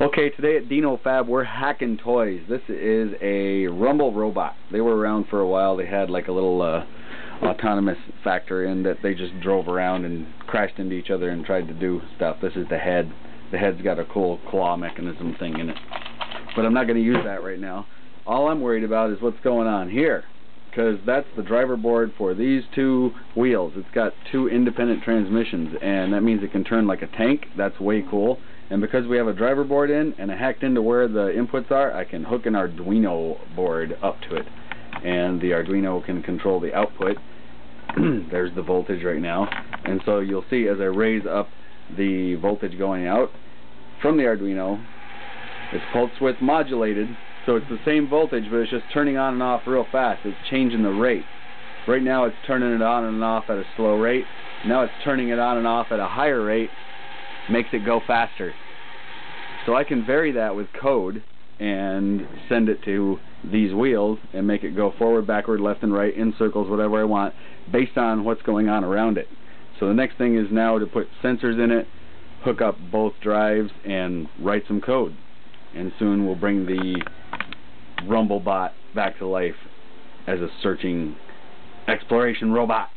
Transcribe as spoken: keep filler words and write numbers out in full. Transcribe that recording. Okay, today at DinoFab we're hacking toys. This is a Rumble robot. They were around for a while. They had like a little uh, autonomous factor in that they just drove around and crashed into each other and tried to do stuff. This is the head. The head's got a cool claw mechanism thing in it. But I'm not going to use that right now. All I'm worried about is what's going on here, because that's the driver board for these two wheels. It's got two independent transmissions, and that means it can turn like a tank. That's way cool. And because we have a driver board in and I hacked into where the inputs are, I can hook an Arduino board up to it, and the Arduino can control the output. There's the voltage right now, and so you'll see as I raise up the voltage going out from the Arduino, it's pulse width modulated. So it's the same voltage, but it's just turning on and off real fast. It's changing the rate. Right now it's turning it on and off at a slow rate. Now it's turning it on and off at a higher rate. Makes it go faster. So I can vary that with code and send it to these wheels and make it go forward, backward, left and right, in circles, whatever I want, based on what's going on around it. So the next thing is now to put sensors in it, hook up both drives, and write some code. And soon we'll bring the Rumblebot back to life as a searching exploration robot.